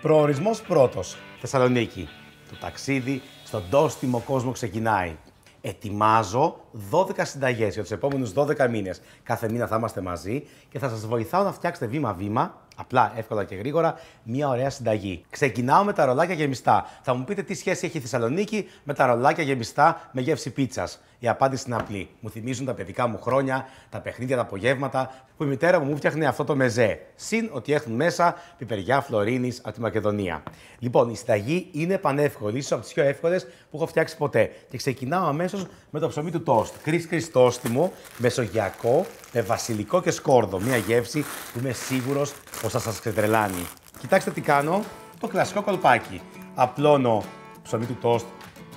Προορισμός πρώτος. Θεσσαλονίκη. Το ταξίδι στον Τόστιμο κόσμο ξεκινάει. Ετοιμάζω 12 συνταγές για τους επόμενους 12 μήνες. Κάθε μήνα θα είμαστε μαζί και θα σας βοηθάω να φτιάξετε βήμα-βήμα, απλά, εύκολα και γρήγορα, μια ωραία συνταγή. Ξεκινάω με τα ρολάκια γεμιστά. Θα μου πείτε τι σχέση έχει η Θεσσαλονίκη με τα ρολάκια γεμιστά με γεύση πίτσας. Η απάντηση είναι απλή. Μου θυμίζουν τα παιδικά μου χρόνια, τα παιχνίδια, τα απογεύματα που η μητέρα μου φτιάχνει αυτό το μεζέ. Συν ότι έχουν μέσα πιπεριά φλωρίνης από τη Μακεδονία. Λοιπόν, η συνταγή είναι πανεύκολη, ίσως από τις πιο εύκολες που έχω φτιάξει ποτέ. Και ξεκινάω αμέσως με το ψωμί του τόστ. Κρις κρις τόστιμο, μεσογειακό, με βασιλικό και σκόρδο. Μια γεύση που είμαι σίγουρος πως θα σας ξετρελάνει. Κοιτάξτε τι κάνω. Το κλασικό κολπάκι. Απλώνω ψωμί του τόστ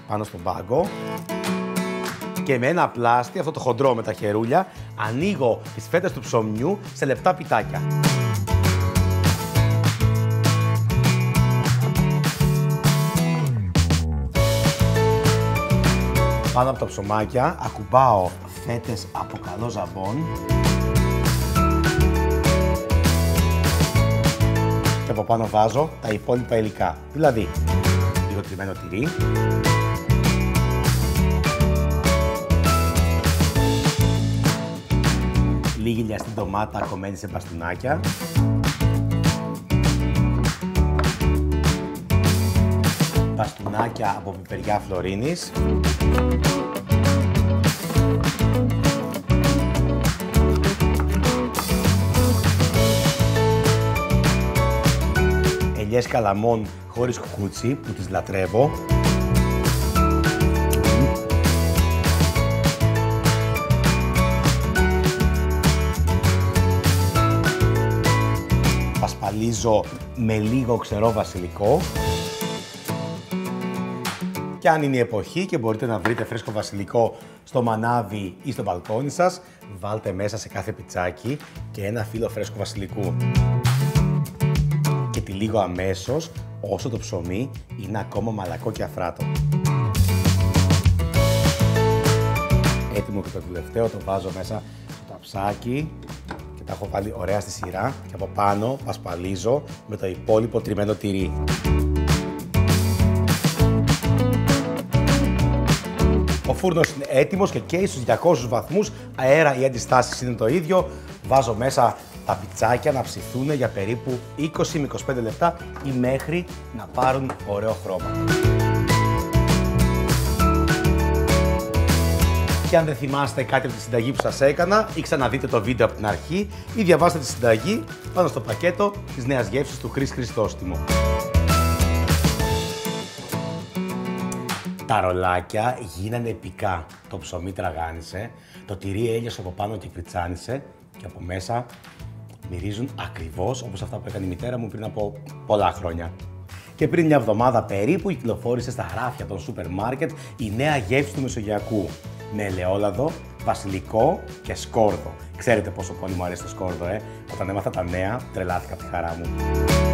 πάνω στον πάγκο. Και με ένα πλάστη, αυτό το χοντρό με τα χερούλια, ανοίγω τις φέτες του ψωμιού σε λεπτά πιτάκια. Πάνω από τα ψωμάκια ακουμπάω φέτες από καλό ζαμπόν. Και από πάνω βάζω τα υπόλοιπα υλικά, δηλαδή λίγο τριμμένο τυρί, λίγη λιαστή ντομάτα κομμένη σε μπαστούνάκια, μπαστούνάκια από πιπεριά φλωρίνης, ελιές καλαμών χωρίς κουκούτσι που τις λατρεύω, πασπαλίζω με λίγο ξερό βασιλικό. Και αν είναι η εποχή και μπορείτε να βρείτε φρέσκο βασιλικό στο μανάβι ή στο μπαλκόνι σας, βάλτε μέσα σε κάθε πιτσάκι και ένα φύλλο φρέσκου βασιλικού. Και τη λίγο αμέσως, όσο το ψωμί είναι ακόμα μαλακό και αφράτο. Έτοιμο και το τελευταίο, το βάζω μέσα στο ταψάκι. Τα έχω βάλει ωραία στη σειρά και από πάνω πασπαλίζω με το υπόλοιπο τριμμένο τυρί. Ο φούρνος είναι έτοιμος και καίει στους 200 βαθμούς, αέρα ή αντιστάσεις είναι το ίδιο. Βάζω μέσα τα πιτσάκια να ψηθούν για περίπου 20 με 25 λεπτά ή μέχρι να πάρουν ωραίο χρώμα. Και αν δεν θυμάστε κάτι από τη συνταγή που σας έκανα, ή ξαναδείτε το βίντεο από την αρχή, ή διαβάστε τη συνταγή πάνω στο πακέτο της νέας γεύσης του Κρις Κρις Τόστιμου. Τα ρολάκια γίνανε επικά. Το ψωμί τραγάνισε, το τυρί έλειωσε από πάνω και κριτσάνισε και από μέσα μυρίζουν ακριβώς όπως αυτά που έκανε η μητέρα μου πριν από πολλά χρόνια. Και πριν μια εβδομάδα περίπου κυκλοφόρησε στα ράφια των σούπερ μάρκετ η νέα γεύση του Μεσογειακού. Με ελαιόλαδο, βασιλικό και σκόρδο. Ξέρετε πόσο πολύ μου αρέσει το σκόρδο, Όταν έμαθα τα νέα, τρελάθηκα από τη χαρά μου.